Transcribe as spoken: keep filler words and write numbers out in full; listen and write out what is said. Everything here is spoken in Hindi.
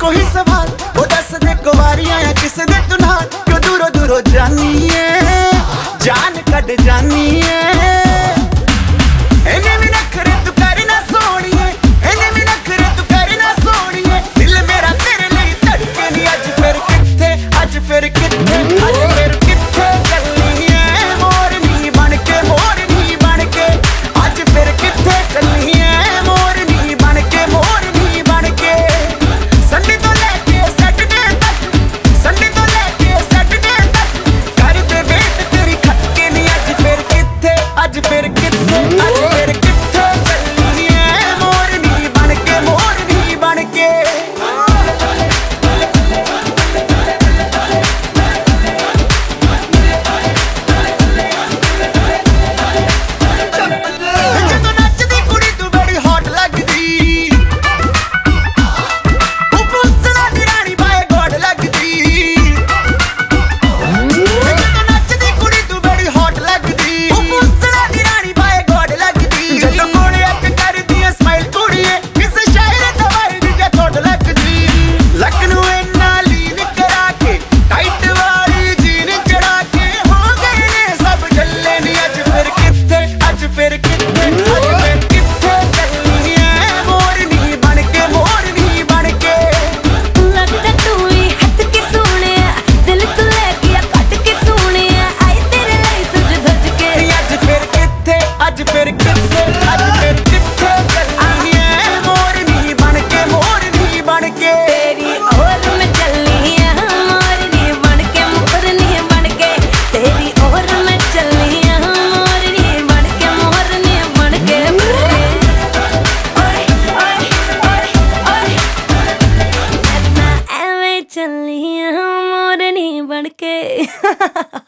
कोई सवाल वो दस दे कुवारियां या किस दे दुल्हन क्यों दूरो दूरो जानिए जान कट जानिए इन्हें भी नखरे तू करना सोनिए इन्हें भी नखरे तू करना सोनिए दिल मेरा तेरे लिए तड़के नहीं अज फिर किथे अज फिर किथे अज फिर किथे चलनी है मोर नहीं बन के मोर नहीं बन के अज फिर किथे चलनी है मोर नहीं बन के मोर नहीं बन के संडे तो लेके सैटरडे तक संडे तो लेके सैटरडे तक घर पे वेट तेरी खटके नहीं अज फिर किथे अज फिर किथे अज फिर किथे चलनी है मोर नहीं बन के मोर नहीं बन के जदों नचदी कुड़ी तू बड़ी हॉट लगदी ओ पूसला दी रानी बाय गॉड लगदी जदों नचदी कुड़ी तू बड़ी हॉट लगदी ओ पूसला दी रानी बाय गॉड लगदी जदों कोले अक करदी है स्माइल कुड़िए किस शायर दा वर्ड जे थोट लगदी लखनऊ ना लीन करा के टाइट वाली जीन चढ़ा के हो गए ने सब जल्ले नी अज फिर किथे अज फिर किथे अज फिर किथे चलनी है मोर नहीं बन के मोर नहीं बन के ਲੱਗਦਾ ਤੂੰ ਹੀ ਹੱਥ ਕੇ ਸੋਹਣਿਆ ਦਿਲ ਤੂੰ ਲੈ ਗਿਆ ਕੱਟ ਕੇ ਸੋਹਣਿਆ ਆਏ ਤੇਰੇ ਲਈ ਸੁਝ ਧੱਜ ਕੇ ਨੀ अज फिर किथे अज फिर किथे अज फिर किथे चलनी है मोर नहीं बन के मोर नहीं बन के तेरी ओर में चलनी है मोर नहीं बन के मोर नहीं बन के तेरी ओर में चलनी है मोर नहीं बन के मोर नहीं बन के ओए ओए ओए ओए मैं ऐਵੇਂ चलनी है मोर नहीं बन के